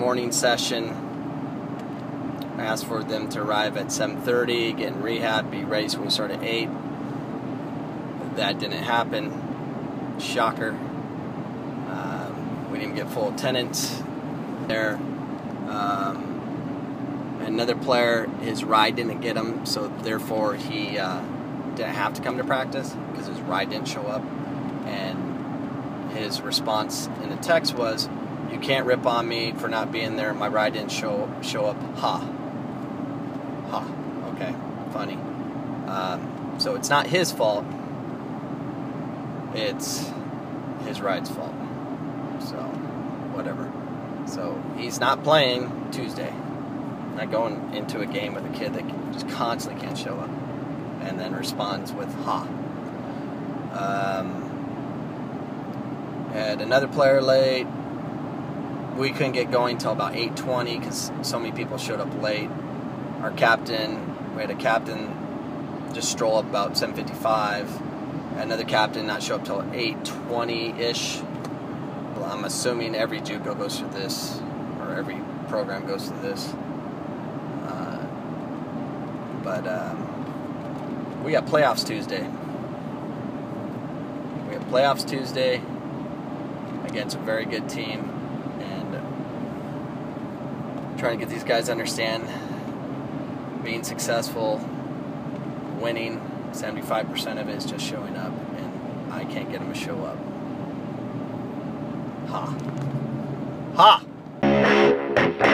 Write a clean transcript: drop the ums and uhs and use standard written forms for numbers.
morning session. I asked for them to arrive at 7:30, get in rehab, be ready so we start at 8. That didn't happen. Shocker. We didn't get full attendance there. Another player, his ride didn't get him, so therefore he didn't have to come to practice because his ride didn't show up. And his response in the text was, "You can't rip on me for not being there. My ride didn't show up. Ha. Ha." Okay, funny. So it's not his fault. It's his ride's fault. So, whatever. So he's not playing Tuesday. Not going into a game with a kid that just constantly can't show up and then responds with "ha." Had another player late. We couldn't get going till about 8:20 because so many people showed up late. Our captain, we had a captain just stroll up about 7:55. Another captain not show up till 8:20-ish. Well, I'm assuming every JUCO goes through this, or every program goes through this. We got playoffs Tuesday. We have playoffs Tuesday against a very good team, and trying to get these guys to understand being successful, winning. 75% of it is just showing up, and I can't get them to show up. Ha. Ha!